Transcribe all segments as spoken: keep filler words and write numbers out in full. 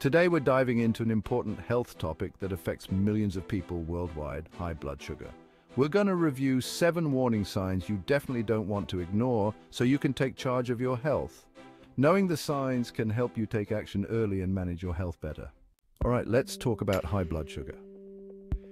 Today we're diving into an important health topic that affects millions of people worldwide: high blood sugar. We're going to review seven warning signs you definitely don't want to ignore so you can take charge of your health. Knowing the signs can help you take action early and manage your health better. All right, let's talk about high blood sugar.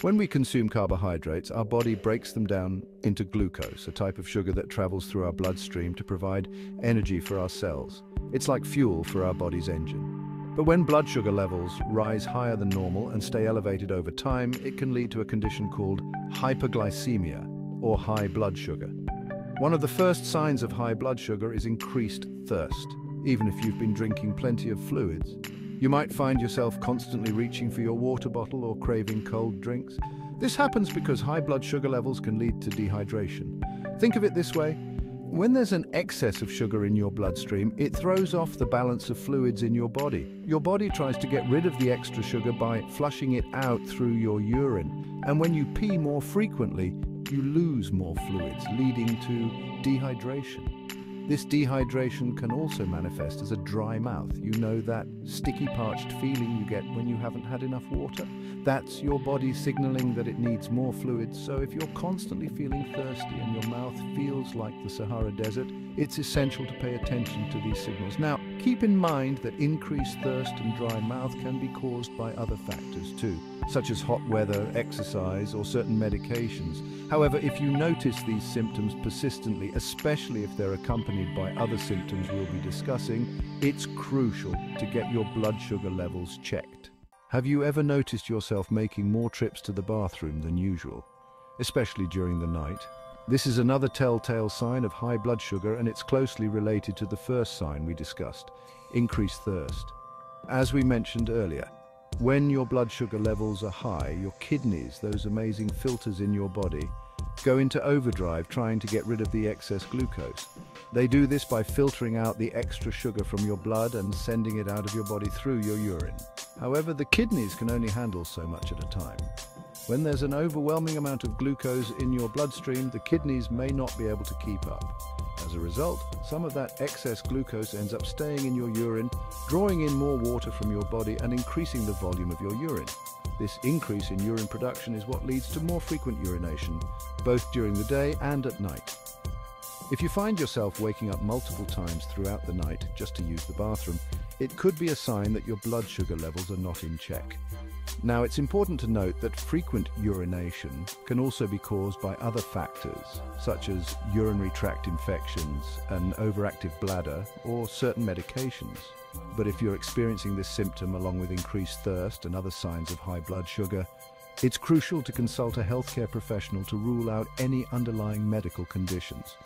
When we consume carbohydrates, our body breaks them down into glucose, a type of sugar that travels through our bloodstream to provide energy for our cells. It's like fuel for our body's engine. But when blood sugar levels rise higher than normal and stay elevated over time, it can lead to a condition called hyperglycemia, or high blood sugar. One of the first signs of high blood sugar is increased thirst, even if you've been drinking plenty of fluids. You might find yourself constantly reaching for your water bottle or craving cold drinks. This happens because high blood sugar levels can lead to dehydration. Think of it this way. When there's an excess of sugar in your bloodstream, it throws off the balance of fluids in your body. Your body tries to get rid of the extra sugar by flushing it out through your urine. And when you pee more frequently, you lose more fluids, leading to dehydration. This dehydration can also manifest as a dry mouth. You know, that sticky, parched feeling you get when you haven't had enough water? That's your body signaling that it needs more fluids. So if you're constantly feeling thirsty and your mouth feels like the Sahara Desert, it's essential to pay attention to these signals. Now, keep in mind that increased thirst and dry mouth can be caused by other factors too, such as hot weather, exercise, or certain medications. However, if you notice these symptoms persistently, especially if they're accompanied by other symptoms we'll be discussing, it's crucial to get your blood sugar levels checked. Have you ever noticed yourself making more trips to the bathroom than usual, especially during the night? This is another telltale sign of high blood sugar, and it's closely related to the first sign we discussed, increased thirst. As we mentioned earlier, when your blood sugar levels are high, your kidneys, those amazing filters in your body, go into overdrive trying to get rid of the excess glucose. They do this by filtering out the extra sugar from your blood and sending it out of your body through your urine. However, the kidneys can only handle so much at a time. When there's an overwhelming amount of glucose in your bloodstream, the kidneys may not be able to keep up. As a result, some of that excess glucose ends up staying in your urine, drawing in more water from your body and increasing the volume of your urine. This increase in urine production is what leads to more frequent urination, both during the day and at night. If you find yourself waking up multiple times throughout the night just to use the bathroom, it could be a sign that your blood sugar levels are not in check. Now, it's important to note that frequent urination can also be caused by other factors, such as urinary tract infections, an overactive bladder, or certain medications. But if you're experiencing this symptom along with increased thirst and other signs of high blood sugar, it's crucial to consult a healthcare professional to rule out any underlying medical conditions.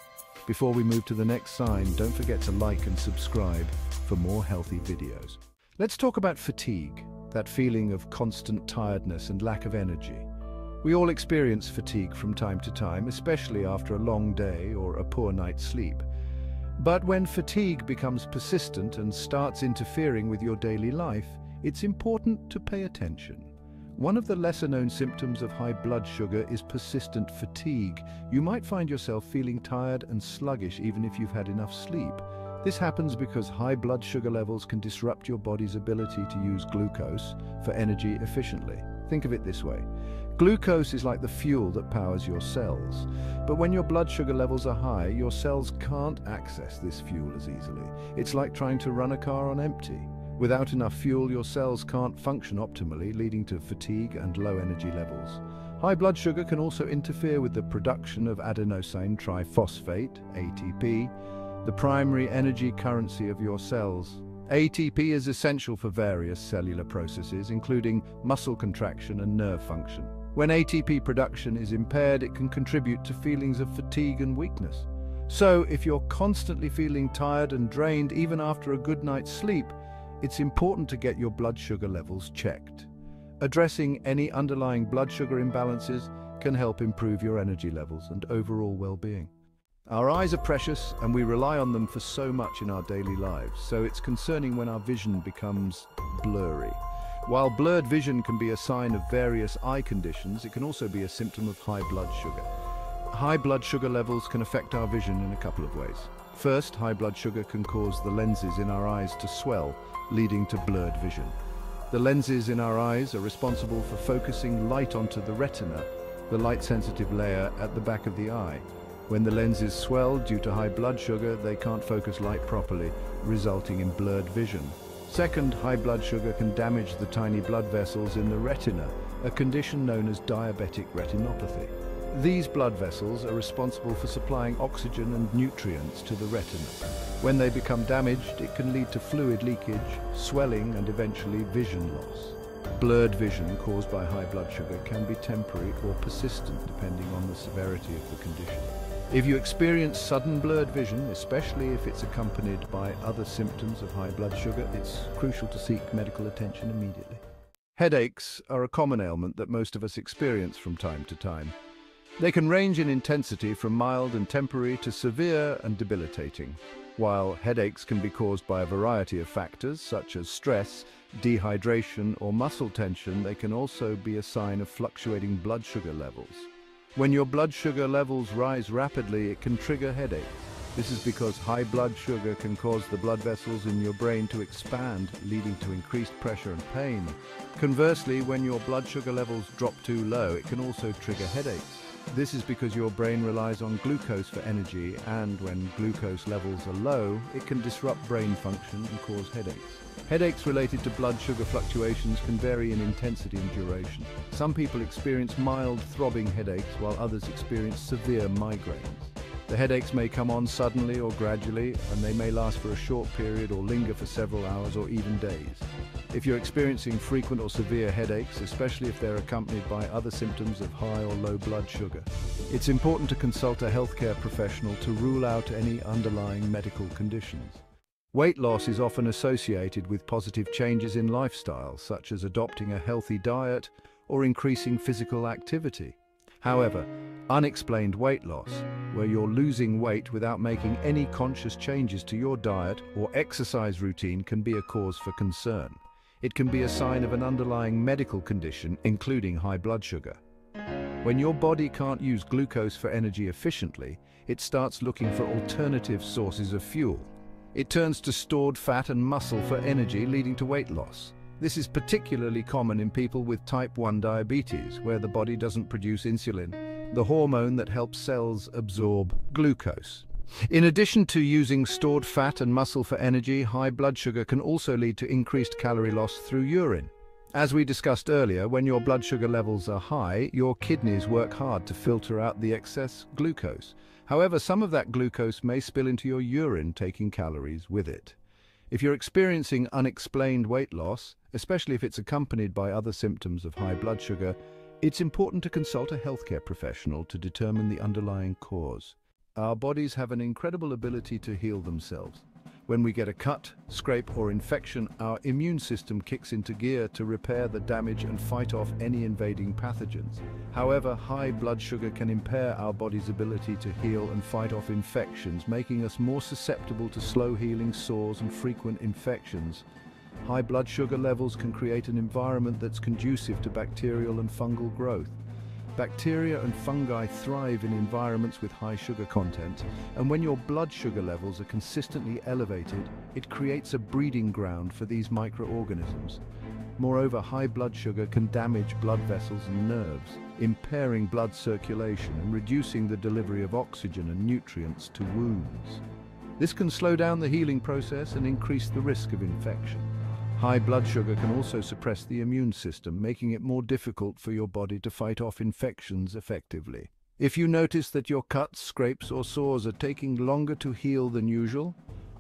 Before we move to the next sign, don't forget to like and subscribe for more healthy videos. Let's talk about fatigue, that feeling of constant tiredness and lack of energy. We all experience fatigue from time to time, especially after a long day or a poor night's sleep. But when fatigue becomes persistent and starts interfering with your daily life, it's important to pay attention. One of the lesser-known symptoms of high blood sugar is persistent fatigue. You might find yourself feeling tired and sluggish even if you've had enough sleep. This happens because high blood sugar levels can disrupt your body's ability to use glucose for energy efficiently. Think of it this way. Glucose is like the fuel that powers your cells. But when your blood sugar levels are high, your cells can't access this fuel as easily. It's like trying to run a car on empty. Without enough fuel, your cells can't function optimally, leading to fatigue and low energy levels. High blood sugar can also interfere with the production of adenosine triphosphate, A T P, the primary energy currency of your cells. A T P is essential for various cellular processes, including muscle contraction and nerve function. When A T P production is impaired, it can contribute to feelings of fatigue and weakness. So, if you're constantly feeling tired and drained, even after a good night's sleep, it's important to get your blood sugar levels checked. Addressing any underlying blood sugar imbalances can help improve your energy levels and overall well-being. Our eyes are precious, and we rely on them for so much in our daily lives, so it's concerning when our vision becomes blurry. While blurred vision can be a sign of various eye conditions, it can also be a symptom of high blood sugar. High blood sugar levels can affect our vision in a couple of ways. First, high blood sugar can cause the lenses in our eyes to swell, leading to blurred vision. The lenses in our eyes are responsible for focusing light onto the retina, the light-sensitive layer at the back of the eye. When the lenses swell due to high blood sugar, they can't focus light properly, resulting in blurred vision. Second, high blood sugar can damage the tiny blood vessels in the retina, a condition known as diabetic retinopathy. These blood vessels are responsible for supplying oxygen and nutrients to the retina. When they become damaged, it can lead to fluid leakage, swelling, and eventually vision loss. Blurred vision caused by high blood sugar can be temporary or persistent, depending on the severity of the condition. If you experience sudden blurred vision, especially if it's accompanied by other symptoms of high blood sugar, it's crucial to seek medical attention immediately. Headaches are a common ailment that most of us experience from time to time. They can range in intensity from mild and temporary to severe and debilitating. While headaches can be caused by a variety of factors, such as stress, dehydration, or muscle tension, they can also be a sign of fluctuating blood sugar levels. When your blood sugar levels rise rapidly, it can trigger headaches. This is because high blood sugar can cause the blood vessels in your brain to expand, leading to increased pressure and pain. Conversely, when your blood sugar levels drop too low, it can also trigger headaches. This is because your brain relies on glucose for energy, and when glucose levels are low, it can disrupt brain function and cause headaches. Headaches related to blood sugar fluctuations can vary in intensity and duration. Some people experience mild throbbing headaches, while others experience severe migraines. The headaches may come on suddenly or gradually, and they may last for a short period or linger for several hours or even days. If you're experiencing frequent or severe headaches, especially if they're accompanied by other symptoms of high or low blood sugar, it's important to consult a healthcare professional to rule out any underlying medical conditions. Weight loss is often associated with positive changes in lifestyle, such as adopting a healthy diet or increasing physical activity. However, unexplained weight loss, where you're losing weight without making any conscious changes to your diet or exercise routine, can be a cause for concern. It can be a sign of an underlying medical condition, including high blood sugar. When your body can't use glucose for energy efficiently, it starts looking for alternative sources of fuel. It turns to stored fat and muscle for energy, leading to weight loss. This is particularly common in people with type one diabetes, where the body doesn't produce insulin, the hormone that helps cells absorb glucose. In addition to using stored fat and muscle for energy, high blood sugar can also lead to increased calorie loss through urine. As we discussed earlier, when your blood sugar levels are high, your kidneys work hard to filter out the excess glucose. However, some of that glucose may spill into your urine, taking calories with it. If you're experiencing unexplained weight loss, especially if it's accompanied by other symptoms of high blood sugar, it's important to consult a healthcare professional to determine the underlying cause. Our bodies have an incredible ability to heal themselves. When we get a cut, scrape, or infection, our immune system kicks into gear to repair the damage and fight off any invading pathogens. However, high blood sugar can impair our body's ability to heal and fight off infections, making us more susceptible to slow healing sores and frequent infections. High blood sugar levels can create an environment that's conducive to bacterial and fungal growth. Bacteria and fungi thrive in environments with high sugar content, and when your blood sugar levels are consistently elevated, it creates a breeding ground for these microorganisms. Moreover, high blood sugar can damage blood vessels and nerves, impairing blood circulation and reducing the delivery of oxygen and nutrients to wounds. This can slow down the healing process and increase the risk of infection. High blood sugar can also suppress the immune system, making it more difficult for your body to fight off infections effectively. If you notice that your cuts, scrapes, or sores are taking longer to heal than usual,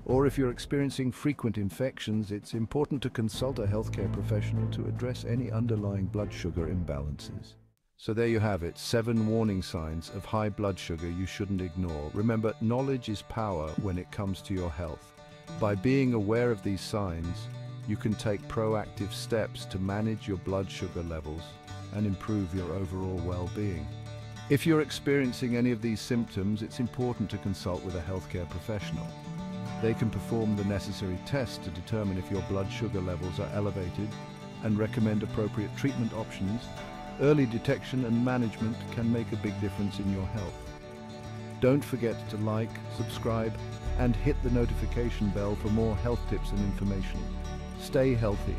or if you're experiencing frequent infections, it's important to consult a healthcare professional to address any underlying blood sugar imbalances. So there you have it, seven warning signs of high blood sugar you shouldn't ignore. Remember, knowledge is power when it comes to your health. By being aware of these signs, you can take proactive steps to manage your blood sugar levels and improve your overall well-being. If you're experiencing any of these symptoms, it's important to consult with a healthcare professional. They can perform the necessary tests to determine if your blood sugar levels are elevated and recommend appropriate treatment options. Early detection and management can make a big difference in your health. Don't forget to like, subscribe, and hit the notification bell for more health tips and information. Stay healthy.